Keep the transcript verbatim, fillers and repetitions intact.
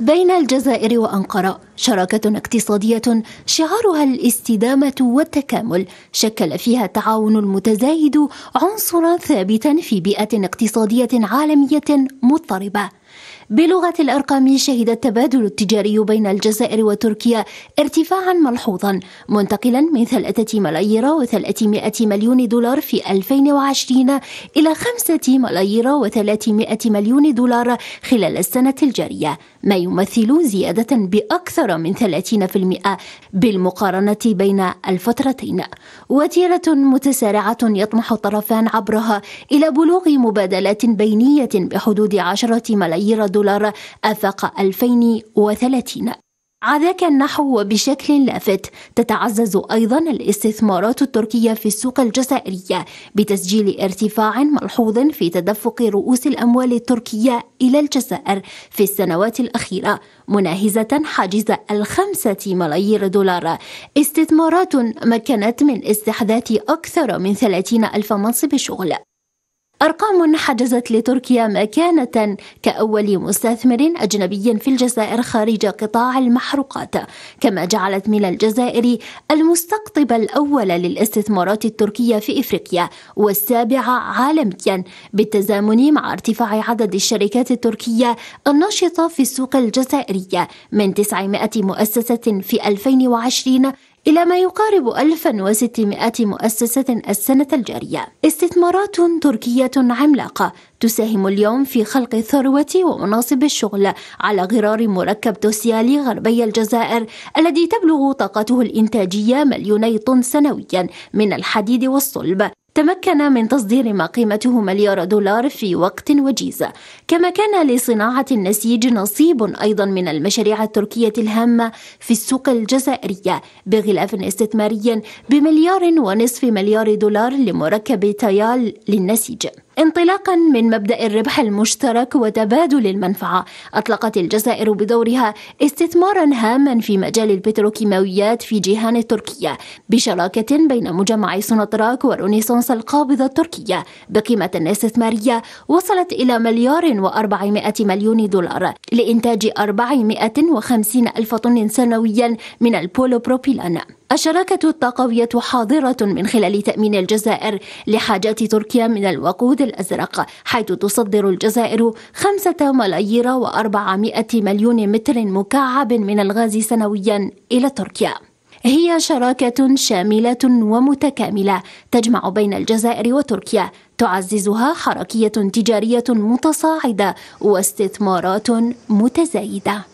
بين الجزائر وأنقرة شراكة اقتصادية شعارها الاستدامة والتكامل، شكل فيها التعاون المتزايد عنصرا ثابتا في بيئة اقتصادية عالمية مضطربة. بلغة الأرقام شهد التبادل التجاري بين الجزائر وتركيا ارتفاعا ملحوظا، منتقلا من ثلاثة ملايير وثلاثمائة مليون دولار في ألفين وعشرين إلى خمسة ملايير وثلاثمائة مليون دولار خلال السنة الجارية، ما يمثل زيادة بأكثر من ثلاثين بالمئة بالمقارنة بين الفترتين، وتيرة متسارعة يطمح الطرفان عبرها إلى بلوغ مبادلات بينية بحدود عشرة ملايير دولار آفاق ألفين وثلاثين. عذاك النحو وبشكل لافت تتعزز أيضا الاستثمارات التركية في السوق الجزائرية بتسجيل ارتفاع ملحوظ في تدفق رؤوس الأموال التركية إلى الجزائر في السنوات الأخيرة، مناهزة حاجز الخمسة ملايير دولار. استثمارات مكنت من استحداث أكثر من ثلاثين ألف منصب شغل، أرقام حجزت لتركيا مكانة كأول مستثمر أجنبي في الجزائر خارج قطاع المحروقات، كما جعلت من الجزائر المستقطب الأول للاستثمارات التركية في إفريقيا والسابعة عالميا، بالتزامن مع ارتفاع عدد الشركات التركية الناشطة في السوق الجزائرية من تسعمائة مؤسسة في ألفين وعشرين إلى ما يقارب ألف وستمائة مؤسسة السنة الجارية. استثمارات تركية عملاقة تساهم اليوم في خلق الثروة ومناصب الشغل على غرار مركب توسيالي غربي الجزائر الذي تبلغ طاقته الإنتاجية مليوني طن سنويا من الحديد والصلب، تمكن من تصدير ما قيمته مليار دولار في وقت وجيز. كما كان لصناعة النسيج نصيب أيضا من المشاريع التركية الهامة في السوق الجزائرية بغلاف استثماري بمليار ونصف مليار دولار لمركب تايال للنسيج. انطلاقا من مبدأ الربح المشترك وتبادل المنفعة، أطلقت الجزائر بدورها استثمارا هاما في مجال البتروكيماويات في جيهان تركيا بشراكة بين مجمع سوناطراك ورينيسانس القابضة التركية بقيمة استثمارية وصلت إلى مليار وأربعمائة مليون دولار لإنتاج أربعمائة وخمسين ألف طن سنويا من البولوبروبيلان. الشراكة الطاقوية حاضرة من خلال تأمين الجزائر لحاجات تركيا من الوقود الأزرق، حيث تصدر الجزائر خمسة ملايير وأربعمائة مليون متر مكعب من الغاز سنويا إلى تركيا. هي شراكة شاملة ومتكاملة تجمع بين الجزائر وتركيا، تعززها حركية تجارية متصاعدة واستثمارات متزايدة.